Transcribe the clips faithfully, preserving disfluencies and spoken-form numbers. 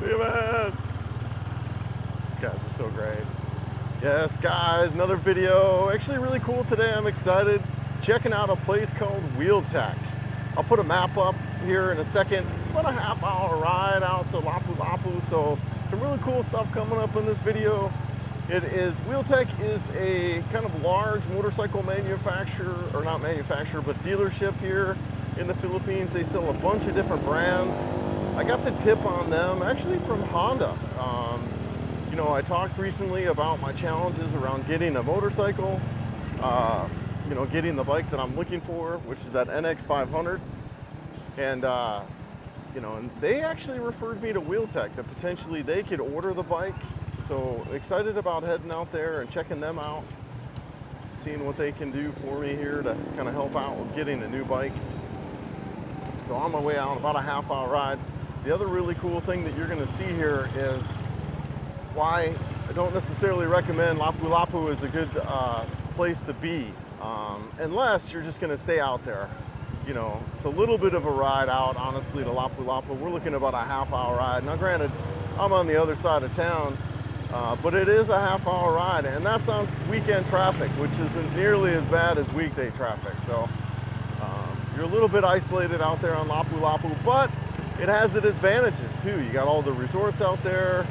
Look at that. Guys, it's so great. Yes, guys, another video. Actually really cool today. I'm excited. Checking out a place called Wheeltek. I'll put a map up here in a second. It's about a half hour ride out to Lapu-Lapu, so some really cool stuff coming up in this video. It is, Wheeltek is a kind of large motorcycle manufacturer, or not manufacturer, but dealership here in the Philippines. They sell a bunch of different brands. I got the tip on them actually from Honda. Um, You know, I talked recently about my challenges around getting a motorcycle, uh, you know, getting the bike that I'm looking for, which is that N X five hundred. And, uh, you know, and they actually referred me to Wheeltek, that potentially they could order the bike. So excited about heading out there and checking them out, seeing what they can do for me here to kind of help out with getting a new bike. So on my way out, about a half hour ride. The other really cool thing that you're going to see here is why I don't necessarily recommend Lapu-Lapu is a good uh, place to be, um, unless you're just going to stay out there. You know, it's a little bit of a ride out, honestly, to Lapu-Lapu. We're looking at about a half hour ride. Now, granted, I'm on the other side of town, uh, but it is a half hour ride, and that's on weekend traffic, which isn't nearly as bad as weekday traffic. So um, you're a little bit isolated out there on Lapu-Lapu, but it has its advantages too. You got all the resorts out there.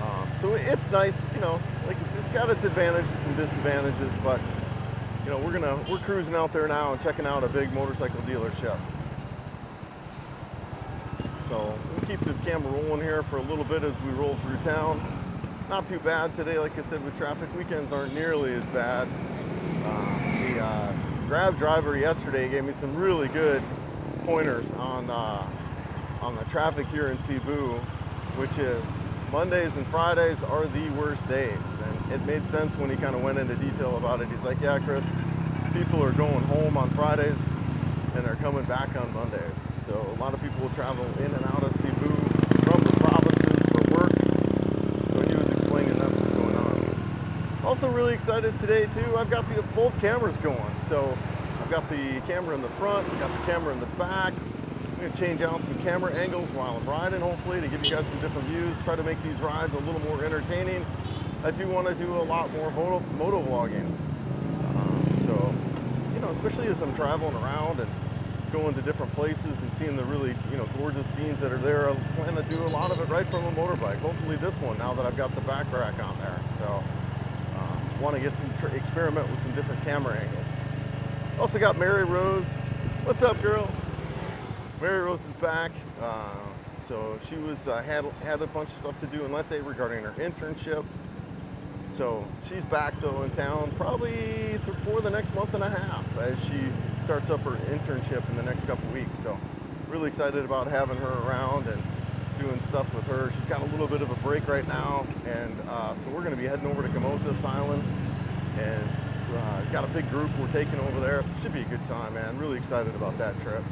Um, so it's nice, you know, like it's, it's got its advantages and disadvantages, but you know, we're gonna we're cruising out there now and checking out a big motorcycle dealership. So we'll keep the camera rolling here for a little bit as we roll through town. Not too bad today, like I said, with traffic. Weekends aren't nearly as bad. Uh, the uh, Grab driver yesterday gave me some really good pointers on uh, on the traffic here in Cebu, which is Mondays and Fridays are the worst days, and it made sense when he kind of went into detail about it. He's like, yeah, Chris, people are going home on Fridays and they're coming back on Mondays. So a lot of people travel in and out of Cebu from the provinces for work. So he was explaining that what's going on. Also really excited today too, I've got the, both cameras going. So I've got the camera in the front, I've got the camera in the back. I'm going to change out some camera angles while I'm riding, hopefully, to give you guys some different views, try to make these rides a little more entertaining. I do want to do a lot more moto, moto vlogging. Um, so, you know, especially as I'm traveling around and going to different places and seeing the really, you know, gorgeous scenes that are there, I plan to do a lot of it right from a motorbike. Hopefully this one, now that I've got the back rack on there. So, um, want to get some, tr experiment with some different camera angles. Also got Mary Rose. What's up, girl? Mary Rose is back, uh, so she was uh, had, had a bunch of stuff to do in Lente regarding her internship. So she's back though in town probably for the next month and a half as she starts up her internship in the next couple weeks. So really excited about having her around and doing stuff with her. She's got a little bit of a break right now, and uh, so we're going to be heading over to Kamotes Island, and uh, got a big group we're taking over there, so it should be a good time, man. Really excited about that trip.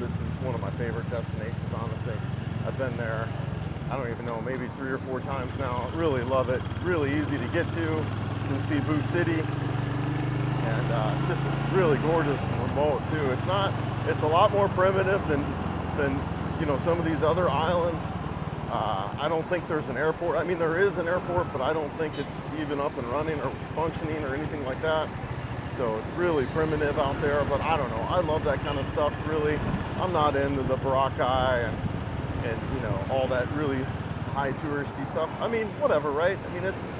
This is one of my favorite destinations, honestly. I've been there, I don't even know, maybe three or four times now. Really love it. Really easy to get to from Cebu City, and uh, just really gorgeous and remote too. It's not, it's a lot more primitive than, than you know, some of these other islands. Uh, I don't think there's an airport. I mean, there is an airport, but I don't think it's even up and running or functioning or anything like that. So it's really primitive out there, but I don't know. I love that kind of stuff, really. I'm not into the Boracay and, and you know, all that really high touristy stuff. I mean, whatever, right? I mean, it's,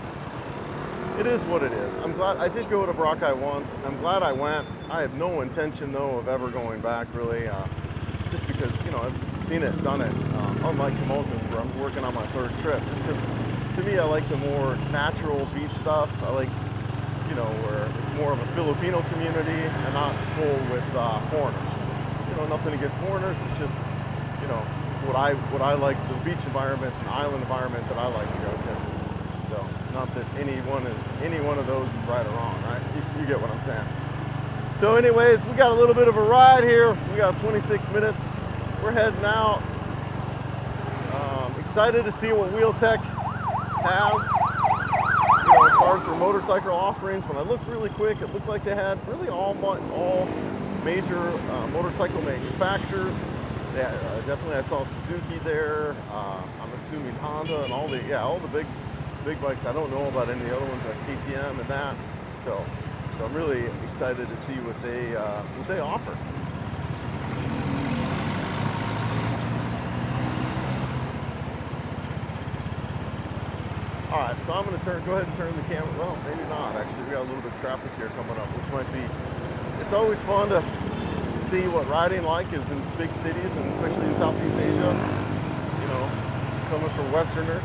it is what it is. I'm glad, I did go to Boracay once. I'm glad I went. I have no intention, though, of ever going back, really, uh, just because, you know, I've seen it, done it. Uh, unlike Kamotes, where I'm working on my third trip, just because, to me, I like the more natural beach stuff. I like, you know, where it's more of a Filipino community and not full with uh, foreigners. You know, nothing against foreigners. It's just, you know, what I what I like, the beach environment, the island environment that I like to go to. So, not that any one is any one of those is right or wrong, right? You, you get what I'm saying. So, anyways, we got a little bit of a ride here. We got twenty-six minutes. We're heading out. Um, excited to see what Wheeltek has. As far as their motorcycle offerings, when I looked really quick, it looked like they had really all all major uh, motorcycle manufacturers. They, uh, definitely I saw Suzuki there, uh, I'm assuming Honda and all the, yeah, all the big big bikes. I don't know about any of the other ones like K T M and that. So, so I'm really excited to see what they, uh, what they offer. All right, so I'm going to turn, go ahead and turn the camera, well, maybe not, actually, we got a little bit of traffic here coming up, which might be, it's always fun to see what riding like is in big cities, and especially in Southeast Asia, you know, coming from Westerners,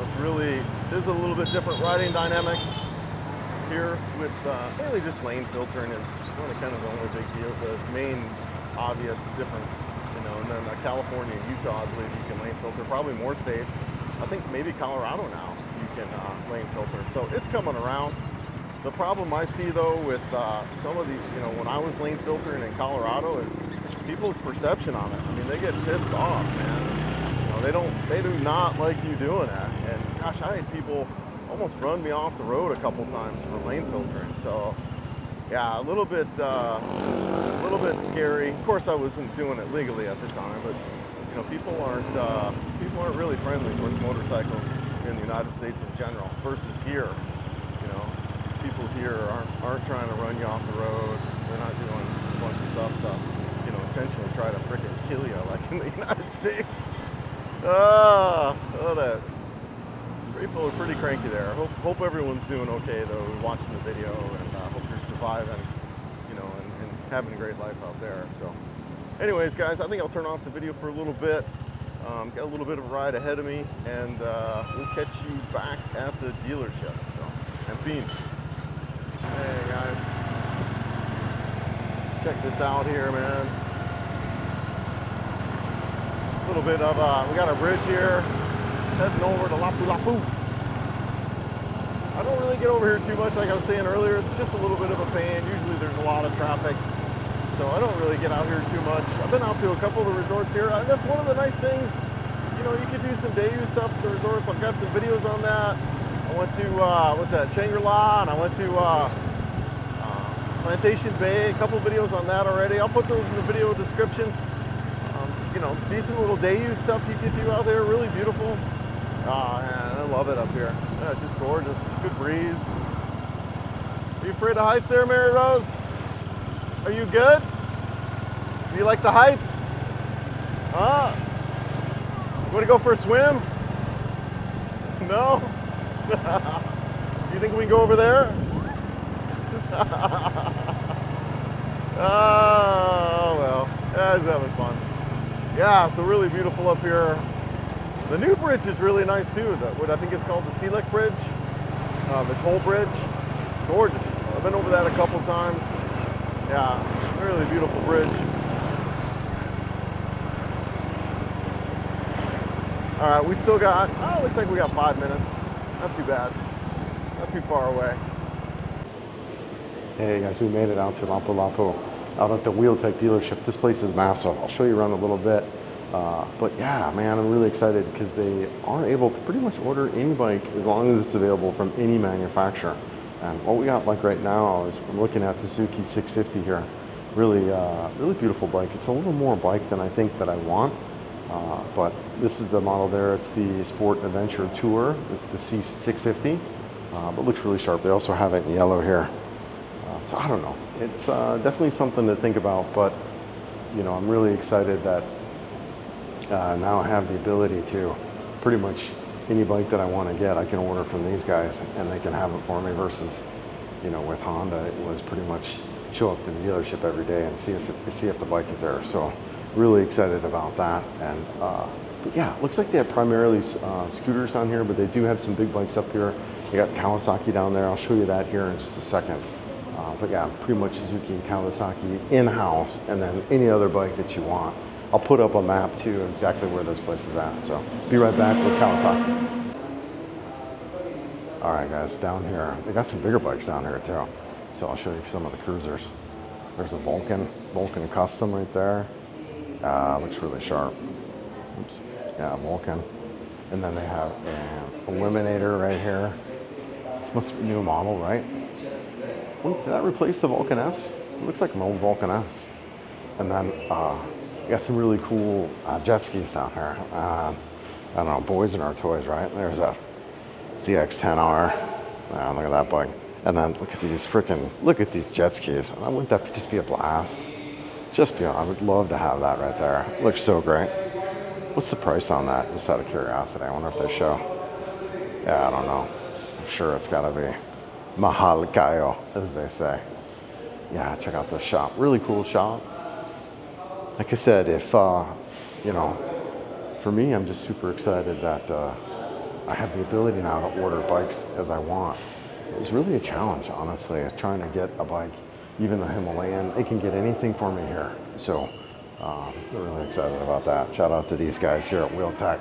it's really, there's a little bit different riding dynamic here with uh, mainly just lane filtering is really kind of the only big deal, the main obvious difference, you know, and then uh, California and Utah, I believe you can lane filter, probably more states. I think maybe Colorado now you can uh, lane filter, so it's coming around. The problem I see though with uh, some of the, you know, when I was lane filtering in Colorado is people's perception on it. I mean, they get pissed off, man. You know, they don't, they do not like you doing that. And gosh, I had people almost run me off the road a couple times for lane filtering. So yeah, a little bit, uh, a little bit scary. Of course, I wasn't doing it legally at the time, but. You know, people aren't uh, people aren't really friendly towards motorcycles in the United States in general versus here. You know, people here aren't aren't trying to run you off the road. They're not doing a bunch of stuff to, you know, intentionally try to frickin' kill you like in the United States. Ah, oh, that people are pretty cranky there. Hope hope everyone's doing okay though. Watching the video, and uh, hope you're surviving. You know, and, and having a great life out there. So. Anyways, guys, I think I'll turn off the video for a little bit. Um, got a little bit of a ride ahead of me, and uh, we'll catch you back at the dealership. So, and beans. Hey, guys. Check this out here, man. A little bit of, uh, we got a bridge here, heading over to Lapu-Lapu. I don't really get over here too much, like I was saying earlier, just a little bit of a pain. Usually there's a lot of traffic. So I don't really get out here too much. I've been out to a couple of the resorts here. I mean, that's one of the nice things. You know, you could do some day use stuff at the resorts. I've got some videos on that. I went to, uh, what's that, Shangri-La, and I went to uh, uh, Plantation Bay. A couple of videos on that already. I'll put those in the video description. Um, you know, decent little day use stuff you could do out there. Really beautiful. Oh, man, I love it up here. Yeah, it's just gorgeous. Good breeze. Are you afraid of heights there, Mary Rose? Are you good? Do you like the heights? Huh? You want to go for a swim? No? You think we can go over there? Oh, well, yeah, he's having fun. Yeah, so really beautiful up here. The new bridge is really nice too. The, what I think it's called the Seelik Bridge, uh, the toll bridge. Gorgeous. I've been over that a couple times. Yeah, really beautiful bridge. All right, we still got, oh, it looks like we got five minutes. Not too bad, not too far away. Hey guys, we made it out to Lapu-Lapu, out at the Wheeltek dealership. This place is massive. I'll show you around a little bit. Uh, but yeah, man, I'm really excited because they are able to pretty much order any bike as long as it's available from any manufacturer. And what we got like right now is I'm looking at the Suzuki six fifty here. Really, uh, really beautiful bike. It's a little more bike than I think that I want, uh, but this is the model there. It's the Sport Adventure Tour. It's the C six fifty, uh, but looks really sharp. They also have it in yellow here. Uh, so I don't know. It's uh, definitely something to think about, but you know, I'm really excited that uh, now I have the ability to pretty much any bike that I want to get, I can order from these guys and they can have it for me versus, you know, with Honda, it was pretty much show up to the dealership every day and see if it, see if the bike is there. So really excited about that. And uh, but yeah, looks like they have primarily uh, scooters down here, but they do have some big bikes up here. They got Kawasaki down there. I'll show you that here in just a second. Uh, but yeah, pretty much Suzuki and Kawasaki in-house and then any other bike that you want. I'll put up a map too, exactly where this place is at. So be right back with Kawasaki. All right, guys, down here, they got some bigger bikes down here too. So I'll show you some of the cruisers. There's a Vulcan, Vulcan Custom right there. Uh, looks really sharp. Oops, yeah, Vulcan. And then they have an Eliminator right here. This must be a new model, right? Wait, did that replace the Vulcan S? It looks like an old Vulcan S. And then uh, we got some really cool uh, jet skis down here. Uh, I don't know, boys and our toys, right? There's a Z X ten R. Oh, look at that bike. And then look at these freaking, look at these jet skis. Wouldn't that just be a blast? Just be, I would love to have that right there. It looks so great. What's the price on that? Just out of curiosity, I wonder if they show. Yeah, I don't know. I'm sure it's gotta be mahal kayo, as they say. Yeah, check out this shop. Really cool shop. Like I said, if, uh, you know, for me, I'm just super excited that uh, I have the ability now to order bikes as I want. It's really a challenge, honestly, is trying to get a bike, even the Himalayan. They can get anything for me here. So um, I'm really excited about that. Shout out to these guys here at Wheeltek.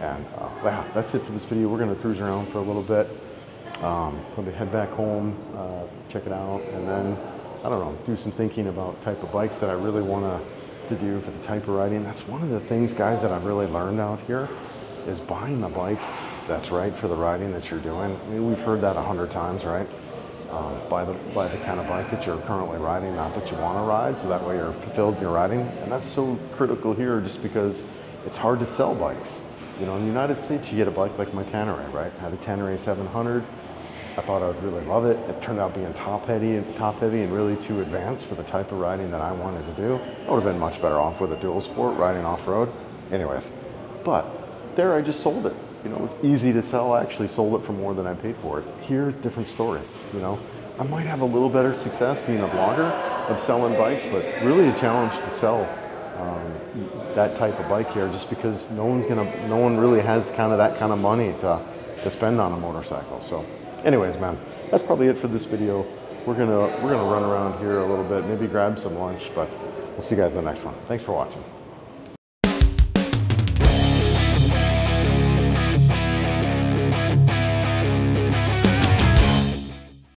And uh, yeah, that's it for this video. We're gonna cruise around for a little bit. Um, probably head back home, uh, check it out. And then, I don't know, do some thinking about type of bikes that I really wanna to do for the type of riding. That's one of the things, guys, that I've really learned out here is buying the bike that's right for the riding that you're doing. I mean, we've heard that a hundred times, right? Um, buy the buy the kind of bike that you're currently riding, not that you want to ride, so that way you're fulfilled in your riding. And that's so critical here, just because it's hard to sell bikes. You know, in the United States, you get a bike like my Tenere, right? I had a Tenere seven hundred. I thought I would really love it. It turned out being top heavy and top heavy and really too advanced for the type of riding that I wanted to do. I would have been much better off with a dual sport riding off road. Anyways, but there I just sold it. You know, it was easy to sell. I actually sold it for more than I paid for it. Here, different story. You know, I might have a little better success being a blogger of selling bikes, but really a challenge to sell um, that type of bike here, just because no one's gonna, no one really has kind of that kind of money to to spend on a motorcycle. So. Anyways, man, that's probably it for this video. We're gonna we're gonna run around here a little bit, maybe grab some lunch, but we'll see you guys in the next one. Thanks for watching.